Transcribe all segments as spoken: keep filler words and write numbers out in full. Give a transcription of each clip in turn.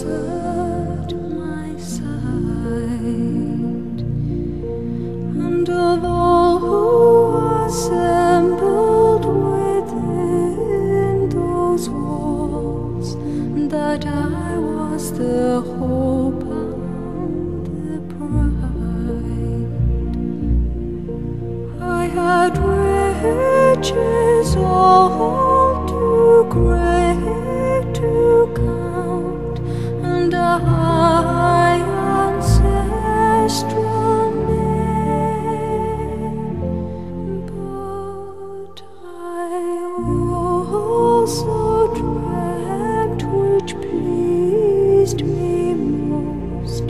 At my side, and of all who assembled within those walls, that I was the hope and the pride. I had riches all too great to count, my ancestral name, but I also dreamt, which pleased me most,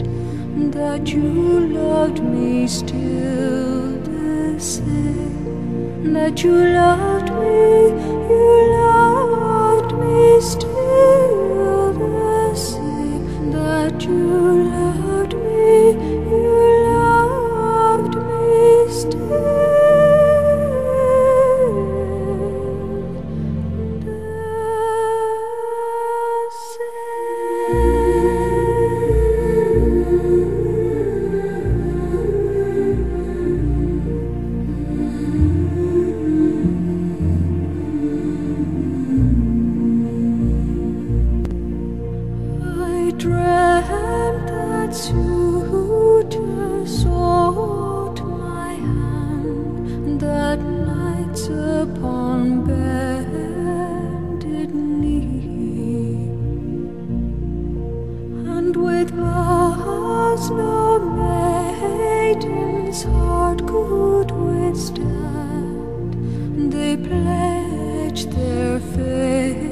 that you loved me still the same, that you loved me, you loved me still. Dreamt that you sought my hand, that nights upon bended knee, and with vows no maiden's heart could withstand, they pledged their faith.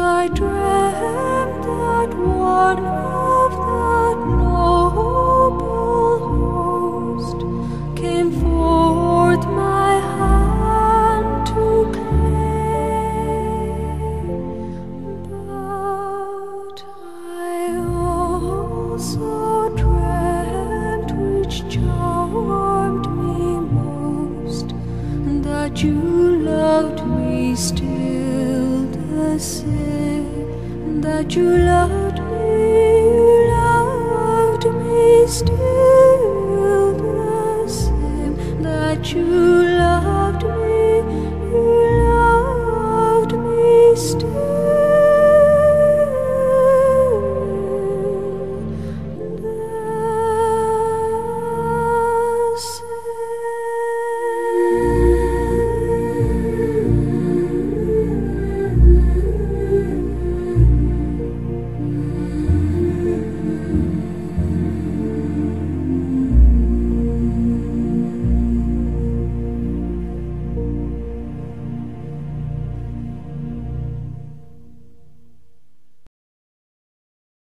I dreamt that one of that noble host came forth my hand to claim, but I also dreamt, which charmed me most, that you loved me still the same, that you loved me, you loved me still.